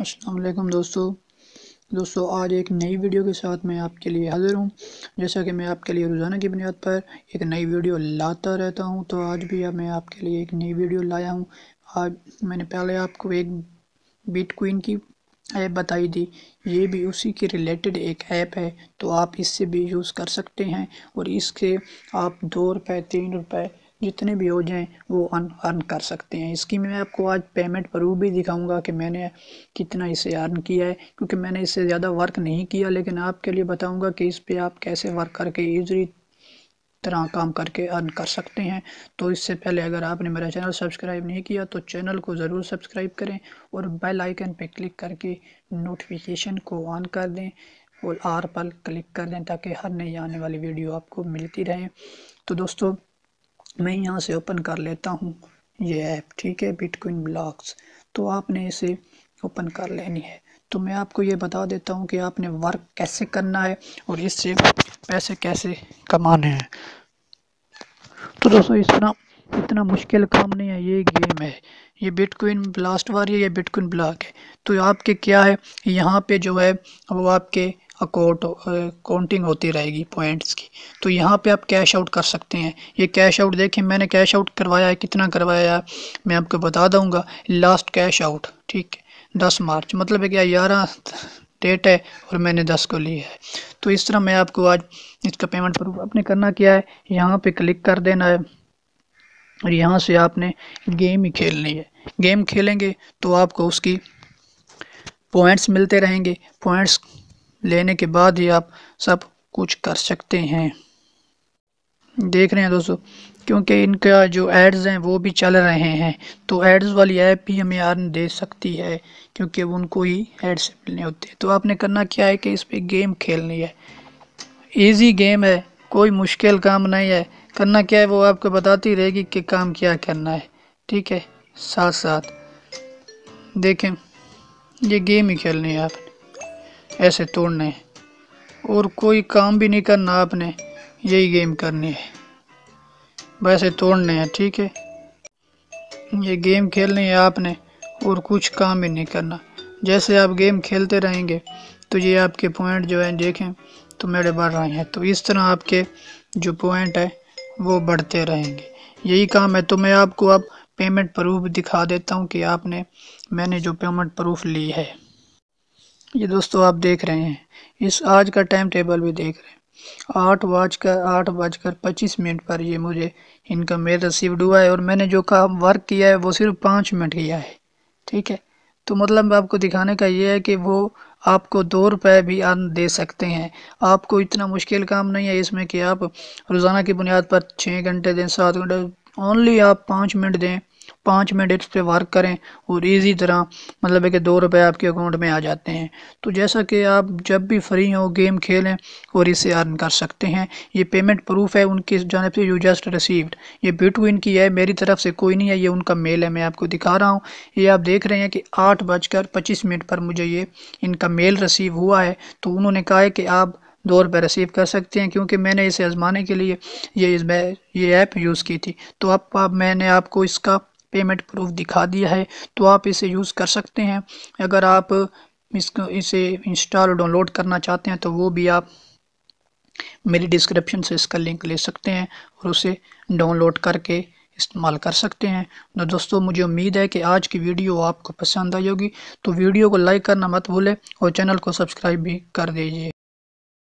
अस्सलाम वालेकुम दोस्तों आज एक नई वीडियो के साथ मैं आपके लिए हाज़िर हूँ। जैसा कि मैं आपके लिए रोज़ाना की बुनियाद पर एक नई वीडियो लाता रहता हूँ, तो आज भी मैं आपके लिए एक नई वीडियो लाया हूँ। आज मैंने पहले आपको एक बिटकॉइन की ऐप बताई थी, ये भी उसी के रिलेटेड एक ऐप है, तो आप इससे भी यूज़ कर सकते हैं और इसके आप 2 रुपये 3 रुपये जितने भी हो जाएं वो अर्न कर सकते हैं। इसकी मैं आपको आज पेमेंट प्रूफ भी दिखाऊंगा कि मैंने कितना इसे अर्न किया है, क्योंकि मैंने इससे ज़्यादा वर्क नहीं किया, लेकिन आपके लिए बताऊंगा कि इस पे आप कैसे वर्क करके ईजली तरह काम करके अर्न कर सकते हैं। तो इससे पहले अगर आपने मेरा चैनल सब्सक्राइब नहीं किया तो चैनल को ज़रूर सब्सक्राइब करें और बेल आइकन पर क्लिक करके नोटिफिकेशन को ऑन कर दें और आर पर क्लिक कर दें ताकि हर नई आने वाली वीडियो आपको मिलती रहे। तो दोस्तों मैं यहाँ से ओपन कर लेता हूँ ये ऐप, ठीक है, बिटकॉइन ब्लॉक्स। तो आपने इसे ओपन कर लेनी है। तो मैं आपको ये बता देता हूँ कि आपने वर्क कैसे करना है और इससे पैसे कैसे कमाने हैं। तो दोस्तों इतना मुश्किल काम नहीं है, ये गेम है, ये बिटकॉइन ब्लास्ट वाली है, ये बिटकॉइन ब्लॉक है। तो आपके क्या है, यहाँ पे जो है वो आपके काउंटिंग होती रहेगी पॉइंट्स की। तो यहाँ पे आप कैश आउट कर सकते हैं। ये कैश आउट देखें, मैंने कैश आउट करवाया है, कितना करवाया है मैं आपको बता दूंगा। लास्ट कैश आउट, ठीक है, 10 मार्च, मतलब है क्या 11 डेट है और मैंने 10 को लिया है। तो इस तरह मैं आपको आज इसका पेमेंट प्रूफ, आपने करना क्या है, यहाँ पर क्लिक कर देना है और यहाँ से आपने गेम ही खेलनी है। गेम खेलेंगे तो आपको उसकी पॉइंट्स मिलते रहेंगे, पॉइंट्स लेने के बाद ही आप सब कुछ कर सकते हैं। देख रहे हैं दोस्तों, क्योंकि इनका जो एड्स हैं वो भी चल रहे हैं, तो एड्स वाली ऐप भी हमें अर्न दे सकती है, क्योंकि उनको ही एड्स मिलने होते हैं। तो आपने करना क्या है कि इस पर गेम खेलनी है। इजी गेम है, कोई मुश्किल काम नहीं है। करना क्या है वो आपको बताती रहेगी कि काम क्या करना है, ठीक है। साथ साथ देखें, ये गेम ही खेलनी है, आपने ऐसे तोड़ने हैं और कोई काम भी नहीं करना, आपने यही गेम करनी है, वैसे तोड़ने हैं, ठीक है। ये गेम खेलनी है आपने और कुछ काम भी नहीं करना। जैसे आप गेम खेलते रहेंगे तो ये आपके पॉइंट जो है देखें तो मेरे बढ़ रहे हैं, तो इस तरह आपके जो पॉइंट है वो बढ़ते रहेंगे, यही काम है। तो मैं आपको अब पेमेंट प्रूफ दिखा देता हूँ कि मैंने जो पेमेंट प्रूफ ली है, ये दोस्तों आप देख रहे हैं। इस आज का टाइम टेबल भी देख रहे हैं, 8:25 पर ये मुझे इनका मेल रिसीव्ड हुआ है और मैंने जो काम वर्क किया है वो सिर्फ 5 मिनट किया है, ठीक है। तो मतलब आपको दिखाने का ये है कि वो आपको 2 रुपये भी अर्न दे सकते हैं। आपको इतना मुश्किल काम नहीं है इसमें कि आप रोज़ाना की बुनियाद पर 6 घंटे दें, 7 घंटे, ओनली आप 5 मिनट दें, 5 मिनट इस पर वर्क करें और इजी तरह मतलब है कि 2 रुपये आपके अकाउंट में आ जाते हैं। तो जैसा कि आप जब भी फ्री हो गेम खेलें और इसे अर्न कर सकते हैं। ये पेमेंट प्रूफ है उनकी जानिब से, यू जस्ट रिसीव्ड, ये बिटकॉइन की है, मेरी तरफ से कोई नहीं है, ये उनका मेल है, मैं आपको दिखा रहा हूँ। ये आप देख रहे हैं कि 8:25 पर मुझे ये इनका मेल रिसीव हुआ है। तो उन्होंने कहा है कि आप 2 रुपये रिसीव कर सकते हैं, क्योंकि मैंने इसे आजमाने के लिए ये ऐप यूज़ की थी। तो अब मैंने आपको इसका पेमेंट प्रूफ दिखा दिया है, तो आप इसे यूज़ कर सकते हैं। अगर आप इसे इंस्टॉल और डाउनलोड करना चाहते हैं तो वो भी आप मेरी डिस्क्रिप्शन से इसका लिंक ले सकते हैं और उसे डाउनलोड करके इस्तेमाल कर सकते हैं। तो दोस्तों मुझे उम्मीद है कि आज की वीडियो आपको पसंद आई होगी, तो वीडियो को लाइक करना मत भूलें और चैनल को सब्सक्राइब भी कर दीजिए।